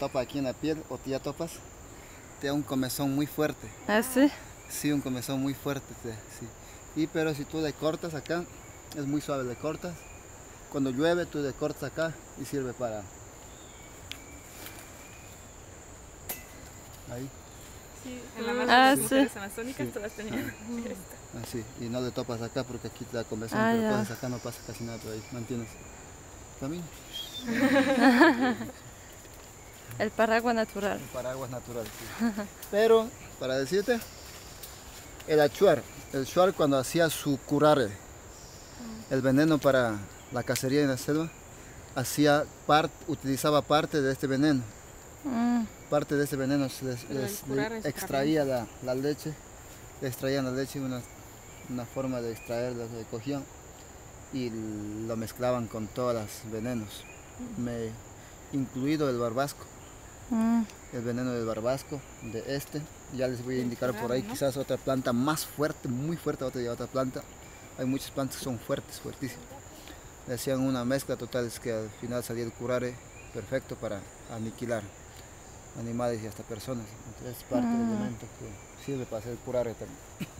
topa aquí en la piel o te ya topas, te da un comezón muy fuerte. ¿Ah, sí? Sí, un comezón muy fuerte. Sí. Y pero si tú le cortas acá, es muy suave, le cortas. Cuando llueve tú le cortas acá y sirve para... Ahí. Sí, en la marcha de las mujeres amazónicas todas tenían esta. Así, y no le topas acá porque aquí te da comezón, pero todas acá no pasa casi nada por ahí, mantienes. Camina. El paraguas natural. El paraguas natural, sí. Pero, para decirte, el achuar, cuando hacía su curare, el veneno para la cacería en la selva, hacía utilizaba parte de este veneno. Parte de ese veneno les extraía la leche, le extraían la leche, una forma de extraerla, la cogían y lo mezclaban con todos los venenos, incluido el barbasco, el veneno del barbasco, de este, ya les voy a indicar por ahí, ¿no? Quizás otra planta más fuerte, muy fuerte, otra planta, hay muchas plantas que son fuertes, fuertísimas, le hacían una mezcla total, es que al final salía el curare perfecto para aniquilar animales y hasta personas. Entonces es parte del elemento que sirve para hacer curare también.